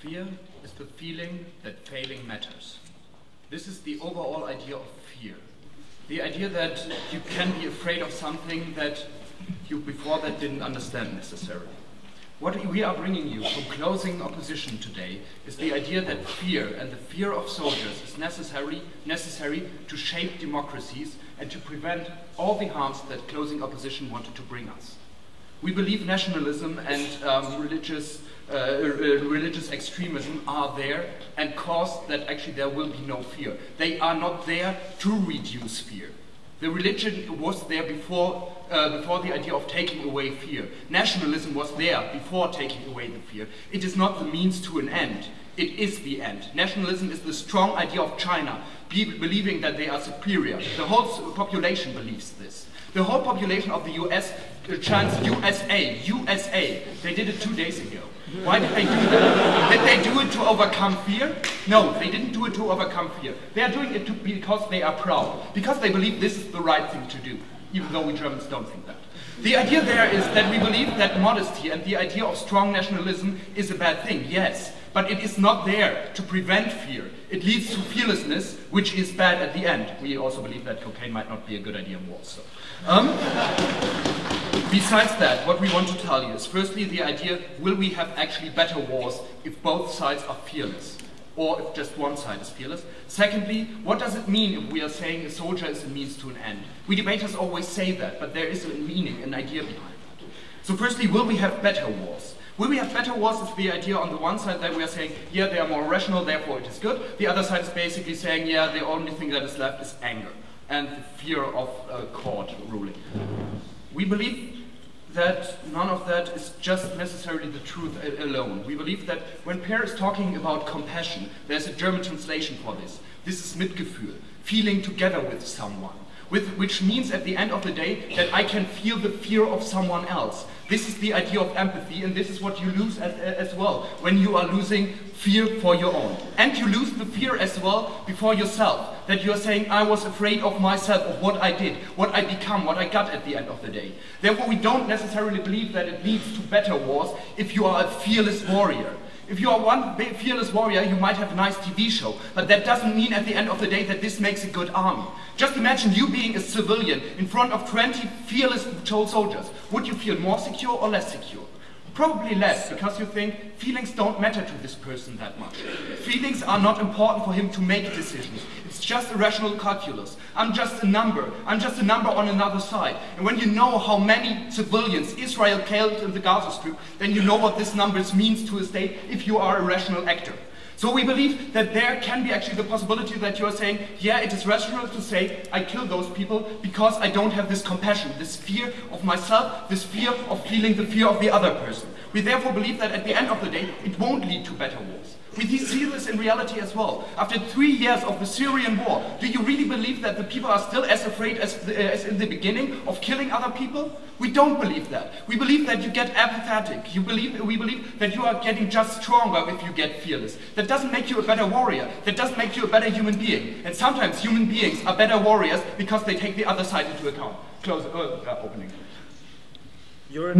Fear is the feeling that failing matters. This is the overall idea of fear. The idea that you can be afraid of something that you before that didn't understand necessarily. What we are bringing you from closing opposition today is the idea that fear and the fear of soldiers is necessary to shape democracies and to prevent all the harms that closing opposition wanted to bring us. We believe nationalism and religious extremism are there and cause that actually there will be no fear. They are not there to reduce fear. The religion was there before the idea of taking away fear. Nationalism was there before taking away the fear. It is not the means to an end. It is the end. Nationalism is the strong idea of China, believing that they are superior. The whole population believes this. The whole population of the US chants USA, USA. They did it 2 days ago. Why did they do that? Did they do it to overcome fear? No, they didn't do it to overcome fear. They are doing it because they are proud, because they believe this is the right thing to do, even though we Germans don't think that. The idea there is that we believe that modesty and the idea of strong nationalism is a bad thing, yes, but it is not there to prevent fear. It leads to fearlessness, which is bad at the end. We also believe that cocaine might not be a good idea in war, so. Besides that, what we want to tell you is, firstly, the idea, will we have actually better wars if both sides are fearless? Or if just one side is fearless. Secondly, what does it mean if we are saying a soldier is a means to an end? We debaters always say that, but there is a meaning, an idea behind that. So firstly, will we have better wars? Will we have better wars is the idea on the one side that we are saying, yeah, they are more rational, therefore it is good. The other side is basically saying, yeah, the only thing that is left is anger and the fear of court ruling. We believe that none of that is just necessarily the truth alone. We believe that when Per is talking about compassion, there's a German translation for this. This is Mitgefühl, feeling together with someone, which means at the end of the day that I can feel the fear of someone else. This is the idea of empathy, and this is what you lose as well when you are losing fear for your own. And you lose the fear as well before yourself, that you are saying, I was afraid of myself, of what I did, what I become, what I got at the end of the day. Therefore, we don't necessarily believe that it leads to better wars if you are a fearless warrior. If you are one fearless warrior, you might have a nice TV show, but that doesn't mean at the end of the day that this makes a good army. Just imagine you being a civilian in front of 20 fearless soldiers. Would you feel more secure or less secure? Probably less, because you think feelings don't matter to this person that much. Feelings are not important for him to make decisions. It's just a rational calculus. I'm just a number. I'm just a number on another side. And when you know how many civilians Israel killed in the Gaza Strip, then you know what this number means to a state if you are a rational actor. So we believe that there can be actually the possibility that you are saying, yeah, it is rational to say, I kill those people because I don't have this compassion, this fear of myself, this fear of feeling the fear of the other person. We therefore believe that at the end of the day, it won't lead to better wars. We see this in reality as well. After 3 years of the Syrian war, do you really believe that the people are still as afraid as in the beginning of killing other people? We don't believe that. We believe that you get apathetic. We believe that you are getting just stronger if you get fearless. That doesn't make you a better warrior. That doesn't make you a better human being. And sometimes human beings are better warriors because they take the other side into account. Close opening. You're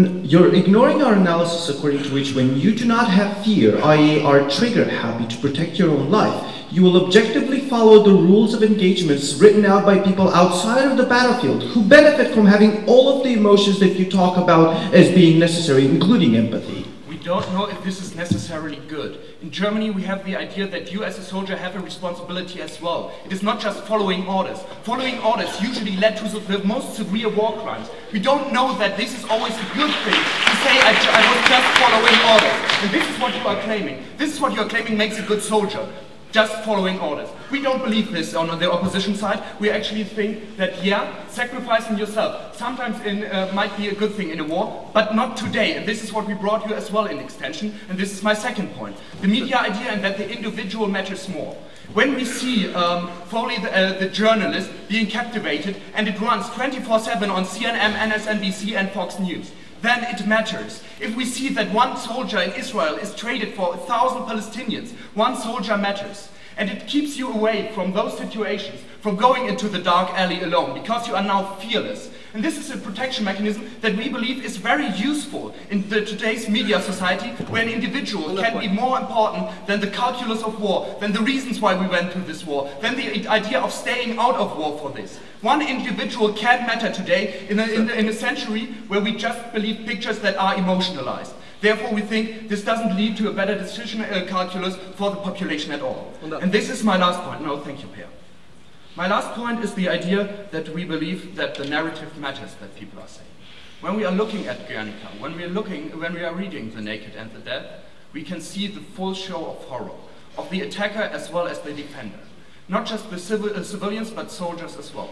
ignoring our analysis according to which when you do not have fear, i.e. are trigger happy to protect your own life, you will objectively follow the rules of engagements written out by people outside of the battlefield who benefit from having all of the emotions that you talk about as being necessary, including empathy. We don't know if this is necessarily good. In Germany we have the idea that you as a soldier have a responsibility as well. It is not just following orders. Following orders usually led to the most severe war crimes. We don't know that this is always a good thing to say I was just following orders. And this is what you are claiming. This is what you are claiming makes a good soldier. Just following orders. We don't believe this on the opposition side. We actually think that, yeah, sacrificing yourself sometimes might be a good thing in a war, but not today. And this is what we brought you as well in extension. And this is my second point. The media idea and that the individual matters more. When we see Foley, the journalist, being captivated, and it runs 24/7 on CNN, MSNBC, and Fox News, then it matters. If we see that one soldier in Israel is traded for 1,000 Palestinians, one soldier matters. And it keeps you away from those situations, from going into the dark alley alone, because you are now fearless. And this is a protection mechanism that we believe is very useful in today's media society, where an individual can be more important than the calculus of war, than the reasons why we went through this war, than the idea of staying out of war for this. One individual can matter today in a century where we just believe pictures that are emotionalized. Therefore, we think this doesn't lead to a better decision calculus for the population at all. And this is my last point. No, thank you, Pierre. My last point is the idea that we believe that the narrative matters that people are saying. When we are looking at Guernica, when we are reading The Naked and the Dead, we can see the full show of horror, of the attacker as well as the defender. Not just the civilians, but soldiers as well.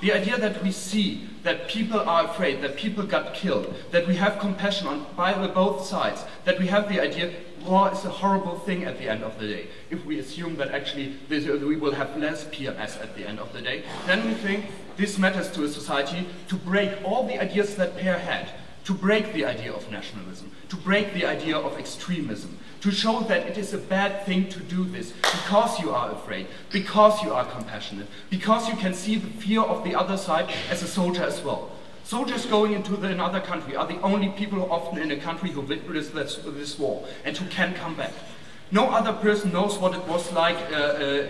The idea that we see that people are afraid, that people got killed, that we have compassion on both sides, that we have the idea war is a horrible thing at the end of the day. If we assume that actually we will have less PMS at the end of the day, then we think this matters to a society to break all the ideas that Pierre had, to break the idea of nationalism, to break the idea of extremism, to show that it is a bad thing to do this because you are afraid, because you are compassionate, because you can see the fear of the other side as a soldier as well. Soldiers going into another country are the only people often in a country who witnessed this war and who can come back. No other person knows what it was like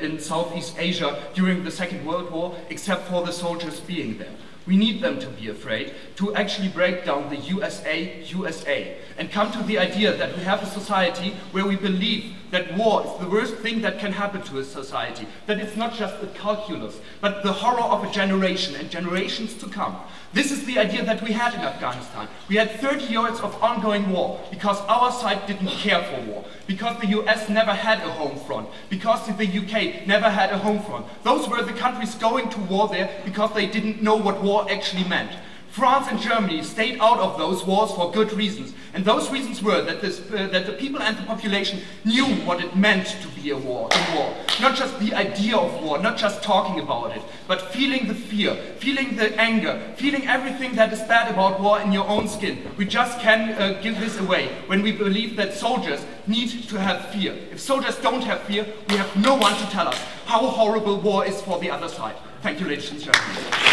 in Southeast Asia during the Second World War except for the soldiers being there. We need them to be afraid, to actually break down the USA, and come to the idea that we have a society where we believe that war is the worst thing that can happen to a society, that it's not just the calculus, but the horror of a generation and generations to come. This is the idea that we had in Afghanistan. We had 30 years of ongoing war because our side didn't care for war, because the US never had a home front, because the UK never had a home front. Those were the countries going to war there because they didn't know what war actually meant. France and Germany stayed out of those wars for good reasons. And those reasons were that the people and the population knew what it meant to be a war. Not just the idea of war, not just talking about it, but feeling the fear, feeling the anger, feeling everything that is bad about war in your own skin. We just can't give this away when we believe that soldiers need to have fear. If soldiers don't have fear, we have no one to tell us how horrible war is for the other side. Thank you, ladies and gentlemen.